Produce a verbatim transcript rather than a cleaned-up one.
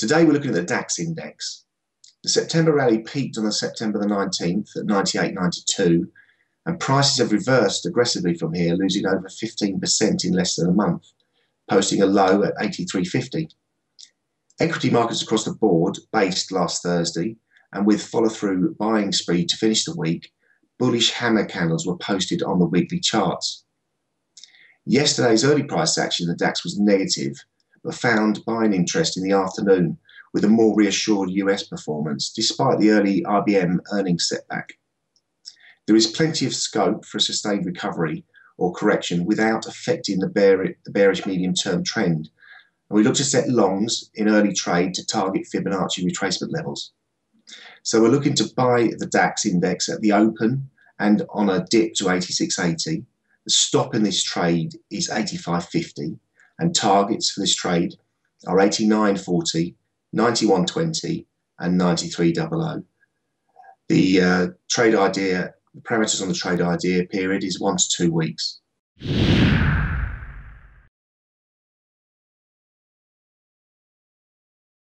Today we're looking at the DAX index. The September rally peaked on the September the nineteenth at ninety-eight ninety-two, and prices have reversed aggressively from here, losing over fifteen percent in less than a month, posting a low at eighty-three fifty. Equity markets across the board based last Thursday, and with follow-through buying spree to finish the week, bullish hammer candles were posted on the weekly charts. Yesterday's early price action in the DAX was negative, but found buying interest in the afternoon with a more reassured U S performance, despite the early I B M earnings setback. There is plenty of scope for a sustained recovery or correction without affecting the bearish, the bearish medium-term trend, and we look to set longs in early trade to target Fibonacci retracement levels. So we're looking to buy the DAX index at the open and on a dip to eighty-six eighty. The stop in this trade is eighty-five fifty, and targets for this trade are eighty-nine forty, ninety-one twenty and ninety-three hundred. The uh, trade idea, the parameters on the trade idea period is one to two weeks.